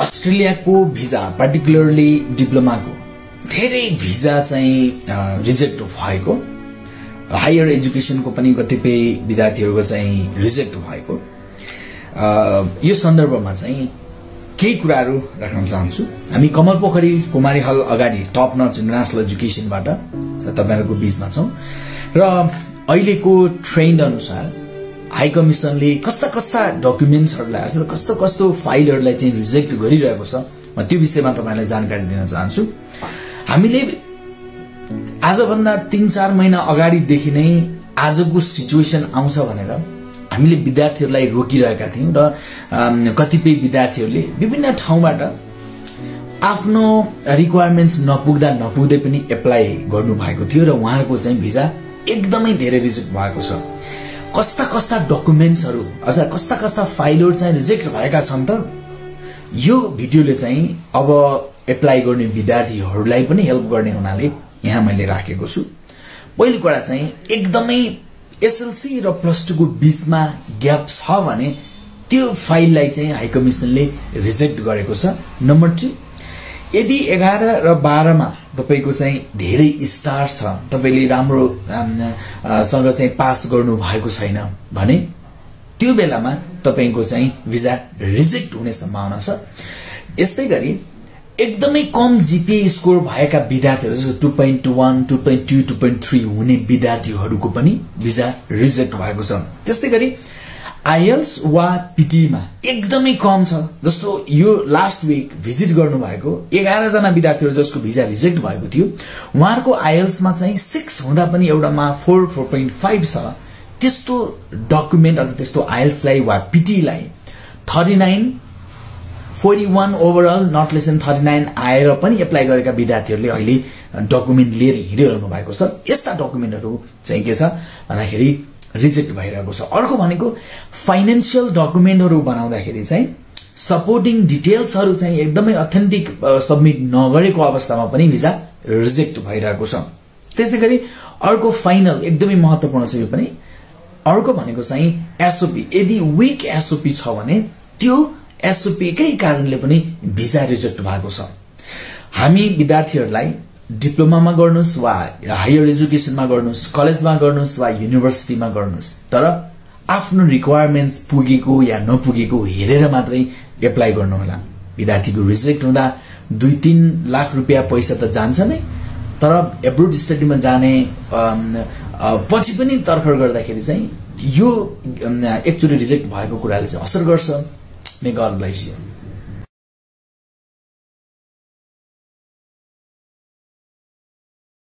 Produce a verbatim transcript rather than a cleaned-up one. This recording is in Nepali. अस्ट्रेलियाको भिजा पर्टिकुलरली डिप्लोमाको धेरै भिजा चाहिँ रिजेक्ट भएको, हायर एजुकेसनको पनि कतिपय विद्यार्थीहरुको चाहिँ रिजेक्ट भएको। यो सन्दर्भमा चाहिँ केही कुराहरु राख्न चाहन्छु। हामी कमल पोखरी कुमारी हल अगाडि टप नच इन्टरनेशनल एजुकेशनबाट तपाईहरुको बीचमा छौं र अहिलेको ट्रेन्ड अनुसार हाई कमिसनले कस्ता कस्ता डकुमेन्ट्सहरुलाई अथवा कस्ता कस्तो फाइलहरुलाई चाहिँ रिजेक्ट गरिरहेको छ, म त्यो विषयमा तपाईहरुलाई जानकारी दिन चाहन्छु। हामीले आजभन्दा तीन चार महिना अगाडि देखि नै आजको सिचुएसन आउँछ भनेर हामीले विद्यार्थीहरुलाई रोकिरहेका थियौं र कतिपय विद्यार्थीहरुले विभिन्न ठाउँबाट आफ्नो रिक्वायरमेन्ट्स नपुग्दा नपुग्दै पनि एप्लाई गर्नु भएको थियो र उहाँहरुको चाहिँ भिजा एकदमै धेरै रिजेक्ट भएको छ। कस्ता कस्ता डकुमेन्ट्सहरु अथवा कस्ता कस्ता फाइलहरु चाहिँ रिजेक्ट भएका छन् त यो भिडियोले चाहिँ अब एप्लाई गर्ने विद्यार्थीहरुलाई पनि हेल्प गर्ने हुनाले यहाँ मैले राखेको छु। पहिलो कुरा चाहिँ एकदमै एसएलसी र प्लस टू को बीचमा ग्याप छ भने त्यो फाइललाई चाहिँ हाई कमिसनले रिजेक्ट गरेको छ। नम्बर दुई, यदि एघार र बाह्र मा तपाईको चाहिँ धेरै स्टार छ, तपाईले राम्रो सँग चाहिँ पास गर्नु भएको छैन भने त्यो बेलामा तपाईको चाहिँ भिजा रिजेक्ट हुने सम्भावना छ। यस्तै गरी एकदमै कम जीपीए स्कोर भएका विद्यार्थीहरु जस्तो two point one, two point two, two point three हुने विद्यार्थीहरुको पनि भिजा रिजेक्ट भएको छ। त्यस्तै गरी आईएल्ट्स वा पीटीई मा एकदमै कम छ, जस्तो यो लास्ट वीक भिजिट गर्नु भएको एघार जना विद्यार्थीहरु जसको भिजा रिजेक्ट भएको थियो, उहाँहरुको आईएल्ट्स मा चाहिँ सिक्स हुँदा पनि एउटामा फोर, फोर पोइन्ट फाइभ छ। त्यस्तो डकुमेन्ट अथवा त्यस्तो आईएल्ट्स लाई वा पीटीई लाई thirty nine, forty one overall not less than thirty nine आएर पनि एप्लाई गरेका विद्यार्थीहरुले अहिले डकुमेन्ट लिएर हिँडिरहनु भएको छ। यस्ता डकुमेन्टहरु चाहिँ के छ भन्दाखेरि रिजेक्ट भइरहेको छ। अर्को भनेको फाइनान्शियल डकुमेन्टहरु बनाउँदाखेरि चाहिँ सपोर्टिङ डिटेल्सहरु चाहिँ एकदमै अथेन्टिक सबमिट नगरेको अवस्थामा पनि भिजा रिजेक्ट भइरहेको छ। त्यसै गरी अर्को फाइनल एकदमै महत्वपूर्ण छ यो पनि। अर्को भनेको चाहिँ एसओपी, यदि वीक एसओपी छ भने त्यो एसओपी कै कारणले पनि भिजा रिजेक्ट भएको छ। हामी विद्यार्थीहरुलाई डिप्लोमामा गर्नुस् वा हायर एजुकेसनमा गर्नुस्, कलेजमा गर्नुस् वा युनिभर्सिटीमा गर्नुस्, तर आफ्नो रिक्वायरमेन्ट्स पुगेको या नपुगेको हेरेर मात्रै एप्लाई गर्नु होला। विद्यार्थीको रिजेक्ट हुँदा दुई तीन लाख रुपैयाँ पैसा त जान्छ नै, तर एब्रोड स्टडीमा जाने पछि पनि तर्खर गर्दाखेरि चाहिँ यो एक्चुअली रिजेक्ट भएको कुराले चाहिँ असर गर्छ। May God bless you.